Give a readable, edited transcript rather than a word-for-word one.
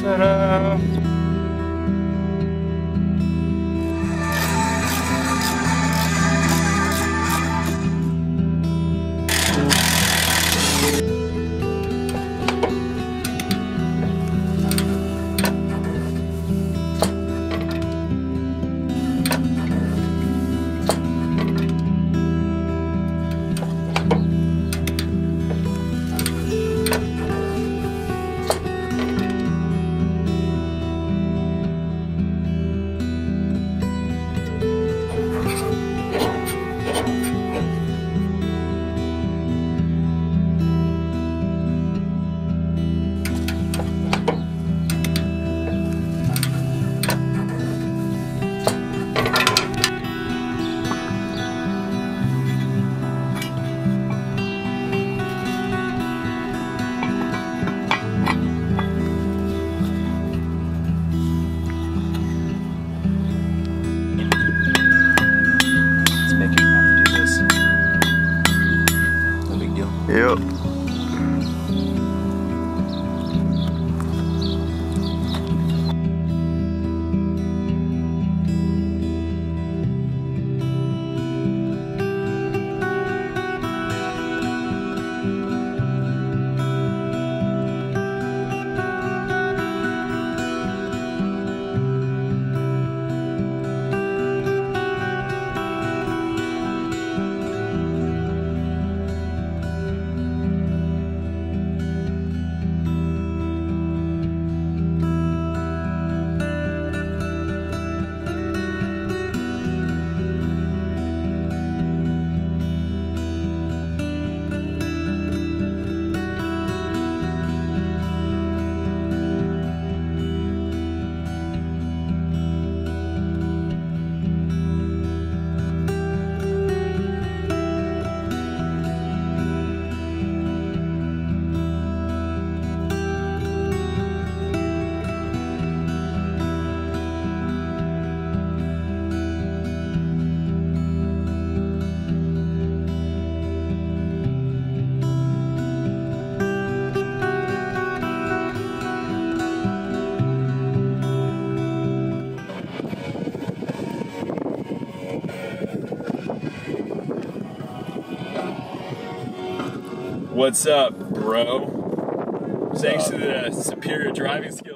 Ta-da! Yep. What's up, bro? Thanks to the superior driving skills.